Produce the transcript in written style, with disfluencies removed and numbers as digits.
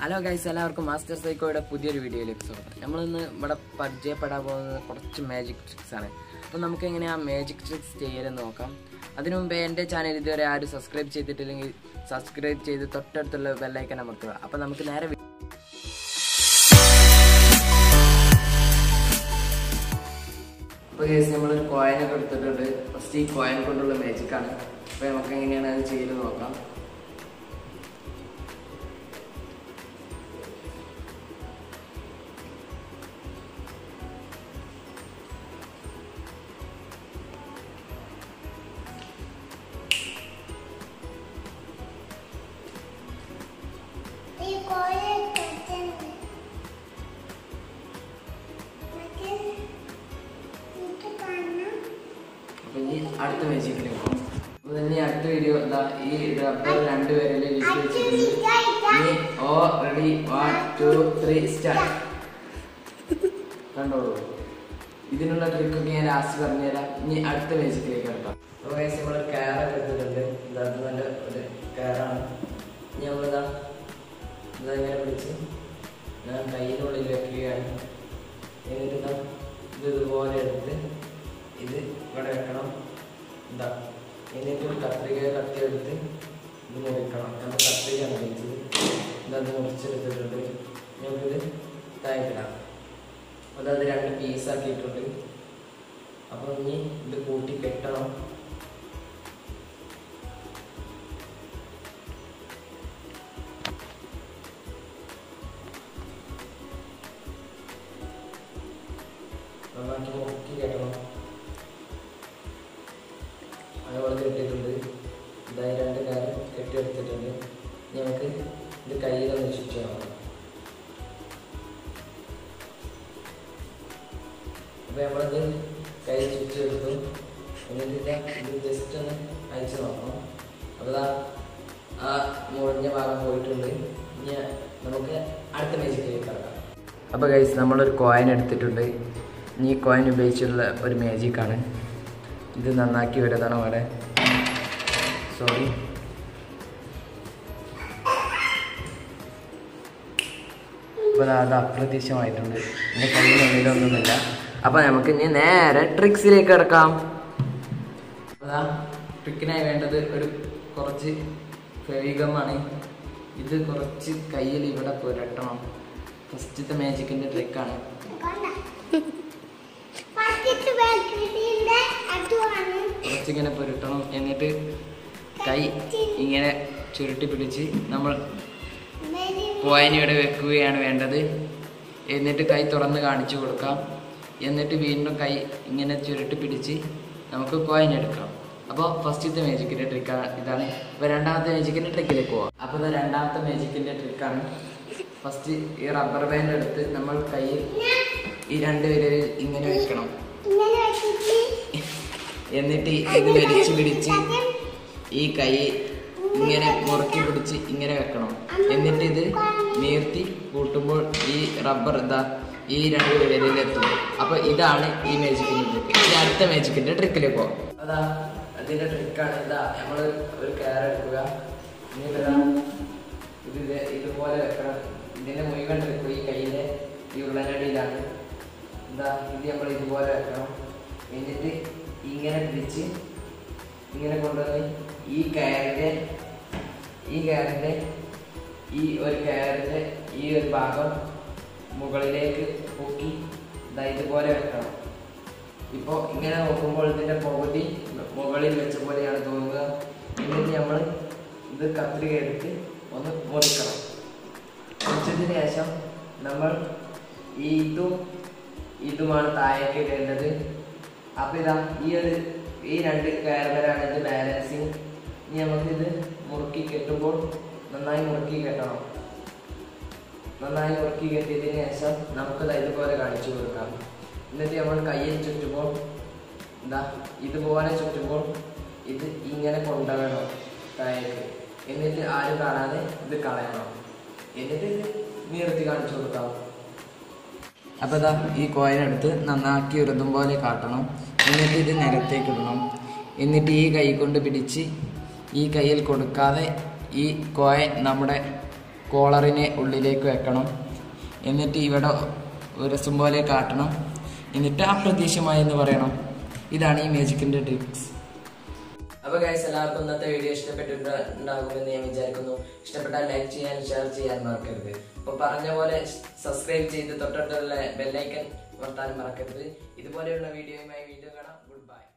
Hello guys, എല്ലാവർക്കും master സൈക്കോയുടെ പുതിയൊരു വീഡിയോയിലേക്ക് സ്വാഗതം. നമ്മളിന്ന് ഇവിടെ പരിചയപ്പെടാൻ പോകുന്നത് കുറച്ച് മാജിക് ട്രിക്സാണ്. അപ്പോൾ നമുക്ക് എങ്ങനെ ആ മാജിക് ട്രിക്സ് ചെയ്യലെന്ന് നോക്കാം. അതിനു മുമ്പേ എൻ്റെ ചാനൽ ഇതുവരെ ആരും സബ്സ്ക്രൈബ് ചെയ്തിട്ടില്ലെങ്കിൽ സബ്സ്ക്രൈബ് ചെയ്ത് തൊട്ടടുത്തുള്ള ബെല്ലൈക്കൻ അമർത്തുക. അപ്പോൾ നമുക്ക് നേരെ അപ്പോൾ ഗൈസ്, നമ്മളൊരു കോയിനൊക്കെ എടുത്തിട്ടുണ്ട്. ഫസ്റ്റ് ഈ കോയിൻ കൊണ്ടുള്ള മാജിക്കാണ്. അപ്പോൾ നമുക്ക് എങ്ങനെയാണ് അത് ചെയ്യൽ നോക്കാം. അടുത്ത മാജിക്കിൽ അടുത്ത വീഡിയോ ഈ റബ്ബർ രണ്ടുപേരെ കണ്ടോളൂ. ഇതിനുള്ള ട്രിക്കൊക്കെ ഞാൻ ലാസ്റ്റ് പറഞ്ഞുതരാം. ഇനി അടുത്ത മാജിക്കിലേക്ക് കിട്ടാം. അപ്പോൾ നമ്മൾ കയറൊക്കെ എടുത്തിട്ടുണ്ട്. ഇതാത്ത നല്ല ഒരു കയറാണ്. ഇനി നമ്മളിതാ ഇതങ്ങനെ പിടിച്ച് ഞാൻ കയ്യിനുള്ളിൽ വെക്കുകയാണ്. എന്നിട്ട് ഇത് ഇതുപോലെ എടുത്ത് ഇത് ഇവിടെ വെക്കണം. ഇതാ എന്നിട്ട് ഒരു കത്തിയെടുത്ത് ഇത് മുറിക്കണം. നമ്മൾ കത്തിരിക്കാൻ കഴിച്ചത് ഇതത് മുറിച്ചെടുത്തിട്ടുണ്ട്. നമുക്കിത് തയ്ക്കണം. അതത് രണ്ട് പീസാക്കിയിട്ടുണ്ട്. അപ്പോൾ ഇനി ഇത് കൂട്ടി കെട്ടണം. നന്നാക്കി മുറുക്കി കെട്ടണം. അതുപോലെ കെട്ടിയിട്ടുണ്ട്. ഇതായി രണ്ട് കാര്യം കെട്ടിയെടുത്തിട്ടുണ്ട്. ഞങ്ങൾക്ക് ഇത് കയ്യിലൊന്ന് ചുറ്റാണ്. അപ്പോൾ നമ്മളത് കയ്യിൽ ചുറ്റെടുത്തു. എന്നിട്ട് ഇത് ജസ്റ്റ് ഒന്ന് അയച്ചു നോക്കണം. അപ്പോൾ ആ മുറിഞ്ഞ ഭാഗം പോയിട്ടുണ്ട്. ഇനി നമുക്ക് അടുത്ത മാജിക്കിലേക്ക് കിടക്കാം. അപ്പോൾ ഗൈസ്, നമ്മളൊരു കോയിൻ എടുത്തിട്ടുണ്ട്. ഇനി കോയിൻ ഉപയോഗിച്ചുള്ള ഒരു മാജിക്കാണ്. ഇത് നന്നാക്കി വരുന്നതാണ് അവിടെ. സോറി, അപ്പോൾ അത് അപ്രതീക്ഷിതമായിട്ടുണ്ട്. എൻ്റെ കയ്യിലൊന്നുമില്ല. അപ്പോൾ നമുക്ക് ഇനി നേരെ ട്രിക്സിലേക്ക് കിടക്കാം. അതാ ട്രിക്കിനായി വേണ്ടത് ഒരു കുറച്ച് ഫെവിഗമാണ്. ഇത് കുറച്ച് കയ്യിൽ ഇവിടെ പുരട്ടണം. ഫസ്റ്റത്തെ മാജിക്കിൻ്റെ ട്രിക്കാണ്. കുറച്ചിങ്ങനെ പുരട്ടണം. എന്നിട്ട് കൈ ഇങ്ങനെ ചുരുട്ടി പിടിച്ച് നമ്മൾ കോയിനിവിടെ വെക്കുകയാണ് വേണ്ടത്. എന്നിട്ട് കൈ തുറന്ന് കാണിച്ചു കൊടുക്കാം. എന്നിട്ട് വീണ്ടും കൈ ഇങ്ങനെ ചുരുട്ടി പിടിച്ച് നമുക്ക് കോയിൻ എടുക്കാം. അപ്പോൾ ഫസ്റ്റത്തെ മാജിക്കിൻ്റെ ട്രിക്കാണ് ഇതാണ്. അപ്പോൾ രണ്ടാമത്തെ മാജിക്കിൻ്റെ ട്രിക്കിലേക്ക് പോവാം. അപ്പോൾ അത് രണ്ടാമത്തെ മാജിക്കിൻ്റെ ട്രിക്കാണ്. ഫസ്റ്റ് ഈ റബ്ബർ ബാൻഡ് എടുത്ത് നമ്മൾ കയ്യിൽ ഈ രണ്ട് വിരലിൽ ഇങ്ങനെ വെക്കണം. എന്നിട്ട് ഇത് വലിച്ചു പിടിച്ച് ഈ കൈ ഇങ്ങനെ മുറുക്കി പിടിച്ച് ഇങ്ങനെ വെക്കണം. എന്നിട്ട് ഇത് നീർത്തി കൂട്ടുമ്പോൾ ഈ റബ്ബർ എന്താ ഈ രണ്ട് വിരലിലെത്തും. അപ്പോൾ ഇതാണ് ഈ മാജിക്കിൻ്റെ ട്രിക്ക്. ഈ അടുത്ത മാജിക്കിൻ്റെ ട്രിക്കിലേക്ക് പോകാം. അതാ അതിൻ്റെ ട്രിക്കാണ്. ഇതാ നമ്മൾ ഒരു കയർ എടുക്കുക. ഇത് ഇതുപോലെ വെക്കണം. ഇതിൻ്റെ മുഴുവൻ ട്രിക്ക് ഈ കയ്യിലെ ഈ ഉള്ളനടിയിലാണ്. എന്താ ഇത് നമ്മൾ ഇതുപോലെ വെക്കണം. എന്നിട്ട് ഇങ്ങനെ പിടിച്ച് ഇങ്ങനെ കൊണ്ടുവന്ന് ഈ കയറിൻ്റെ ഈ ഒരു കയറിൻ്റെ ഈ ഒരു ഭാഗം മുകളിലേക്ക് പൊക്കി ഇതാ ഇതുപോലെ വെക്കണം. ഇപ്പോൾ ഇങ്ങനെ നോക്കുമ്പോൾ ഇതിൻ്റെ പകുതി മുകളിൽ വെച്ച പോലെയാണ് തോന്നുക. എന്നിട്ട് നമ്മൾ ഇത് കത്രിക എടുത്ത് ഒന്ന് മുറിക്കണം. മുറിച്ചതിന് ശേഷം നമ്മൾ ഈ ഇതുമാണ് താഴേക്ക് ഇടേണ്ടത്. അപ്പോൾ ഇതാ ഈ രണ്ട് കയറുകളാണ് ഇത് ബാലൻസിങ്. ഇനി നമുക്കിത് മുറുക്കി കെട്ടുമ്പോൾ നന്നായി മുറുക്കി കെട്ടണം. നന്നായി മുറുക്കി കെട്ടിയതിന് ശേഷം നമുക്കിത് ഇതുപോലെ കാണിച്ചു കൊടുക്കാം. എന്നിട്ട് നമ്മൾ കയ്യിൽ ചുറ്റുമ്പോൾ ഇതാ ഇതുപോലെ ചുറ്റുമ്പോൾ ഇത് ഇങ്ങനെ കൊണ്ടുവരണം താഴേക്ക്. എന്നിട്ട് ആരും കാണാതെ ഇത് കളയണം. എന്നിട്ട് ഇത് നീർത്തി കാണിച്ചു കൊടുക്കാം. അപ്പോൾ ഇതാ ഈ കോയിനെടുത്ത് നന്നാക്കി ഉരുതും പോലെ കാട്ടണം. എന്നിട്ട് ഇത് നിരത്തേക്ക് ഇടണം. എന്നിട്ട് ഈ കൈ കൊണ്ട് പിടിച്ച് ഈ കയ്യിൽ കൊടുക്കാതെ ഈ കോയിൻ നമ്മുടെ കോളറിനെ ഉള്ളിലേക്ക് വെക്കണം. എന്നിട്ട് ഇവിടെ ഉരസും പോലെ കാട്ടണം. എന്നിട്ട് അപ്രത്യക്ഷമായി എന്ന് പറയണം. ഇതാണ് ഈ മ്യൂസിക്കിൻ്റെ ട്രിക്സ്. അപ്പോൾ ഗൈസ്, എല്ലാവർക്കും ഇന്നത്തെ വീഡിയോ ഇഷ്ടപ്പെട്ടിട്ടുണ്ടാകുമെന്ന് ഞാൻ വിചാരിക്കുന്നു. ഇഷ്ടപ്പെട്ടാൽ ലൈക്ക് ചെയ്യാൻ, ഷെയർ ചെയ്യാൻ മറക്കരുത്. അപ്പോൾ പറഞ്ഞ പോലെ സബ്സ്ക്രൈബ് ചെയ്ത് തൊട്ടടുത്തുള്ള ബെല്ലൈക്കൺ വർത്താനം മറക്കരുത്. ഇതുപോലെയുള്ള വീഡിയോയുമായി വീണ്ടും കാണാം. Good by.